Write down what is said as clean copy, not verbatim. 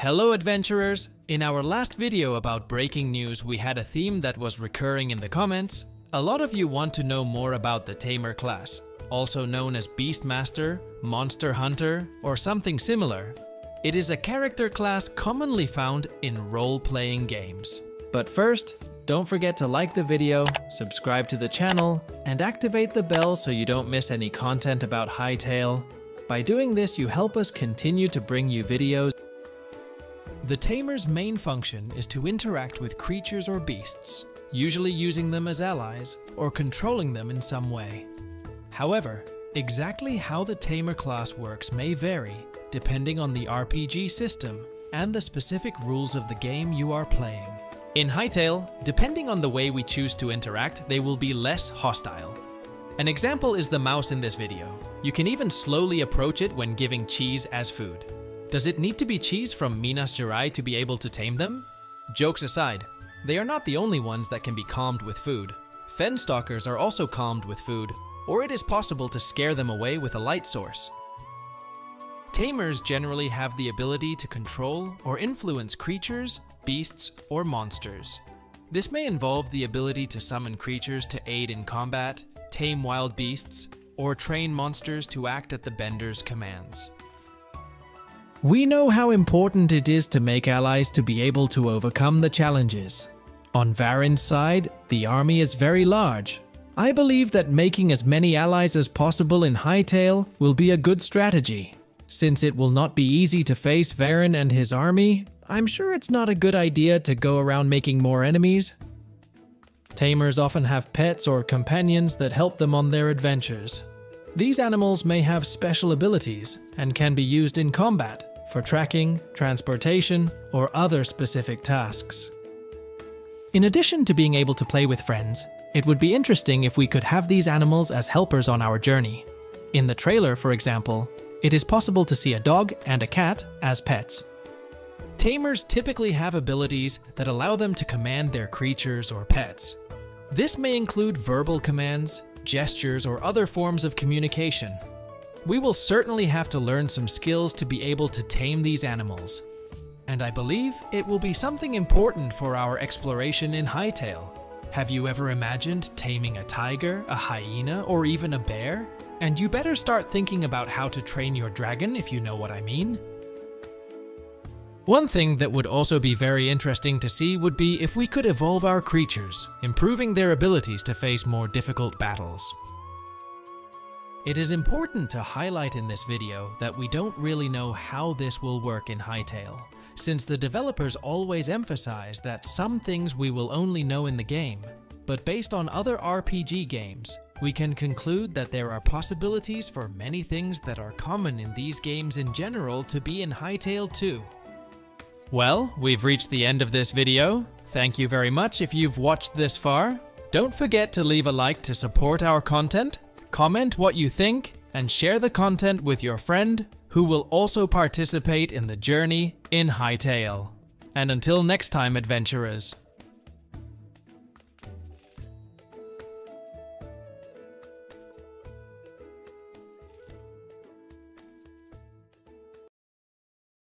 Hello adventurers! In our last video about breaking news, we had a theme that was recurring in the comments. A lot of you want to know more about the Tamer class, also known as Beastmaster, Monster Hunter, or something similar. It is a character class commonly found in role-playing games. But first, don't forget to like the video, subscribe to the channel, and activate the bell so you don't miss any content about Hytale. By doing this, you help us continue to bring you videos. The Tamer's main function is to interact with creatures or beasts, usually using them as allies or controlling them in some way. However, exactly how the Tamer class works may vary depending on the RPG system and the specific rules of the game you are playing. In Hytale, depending on the way we choose to interact, they will be less hostile. An example is the mouse in this video. You can even slowly approach it when giving cheese as food. Does it need to be cheese from Minas Gerais to be able to tame them? Jokes aside, they are not the only ones that can be calmed with food. Fenstalkers are also calmed with food, or it is possible to scare them away with a light source. Tamers generally have the ability to control or influence creatures, beasts, or monsters. This may involve the ability to summon creatures to aid in combat, tame wild beasts, or train monsters to act at the bender's commands. We know how important it is to make allies to be able to overcome the challenges. On Varen's side, the army is very large. I believe that making as many allies as possible in Hytale will be a good strategy. Since it will not be easy to face Varen and his army, I'm sure it's not a good idea to go around making more enemies. Tamers often have pets or companions that help them on their adventures. These animals may have special abilities and can be used in combat for tracking, transportation, or other specific tasks. In addition to being able to play with friends, it would be interesting if we could have these animals as helpers on our journey. In the trailer, for example, it is possible to see a dog and a cat as pets. Tamers typically have abilities that allow them to command their creatures or pets. This may include verbal commands, gestures, or other forms of communication. We will certainly have to learn some skills to be able to tame these animals. And I believe it will be something important for our exploration in Hytale. Have you ever imagined taming a tiger, a hyena, or even a bear? And you better start thinking about how to train your dragon, if you know what I mean. One thing that would also be very interesting to see would be if we could evolve our creatures, improving their abilities to face more difficult battles. It is important to highlight in this video that we don't really know how this will work in Hytale, since the developers always emphasize that some things we will only know in the game, but based on other RPG games, we can conclude that there are possibilities for many things that are common in these games in general to be in Hytale too. Well, we've reached the end of this video. Thank you very much if you've watched this far. Don't forget to leave a like to support our content, comment what you think, and share the content with your friend who will also participate in the journey in Hytale. And until next time, adventurers.